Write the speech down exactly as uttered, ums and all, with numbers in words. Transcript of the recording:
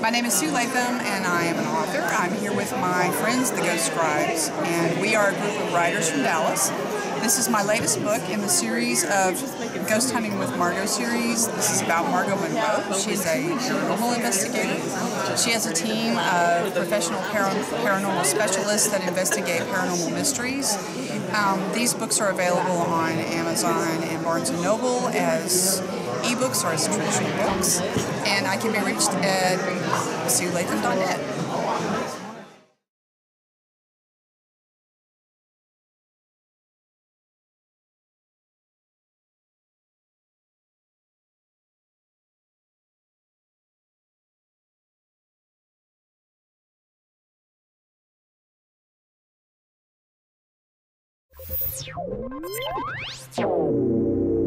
My name is Sue Latham, and I am an author. I'm here with my friends, the Ghost Scribes, and we are a group of writers from Dallas. This is my latest book in the series of Ghost Hunting with Margot series. This is about Margot Monroe. She's a paranormal investigator. She has a team of professional paranormal specialists that investigate paranormal mysteries. Um, these books are available on Amazon and Barnes and Noble as ebooks or as traditional books. And I can be reached at sue latham dot net. Thank you.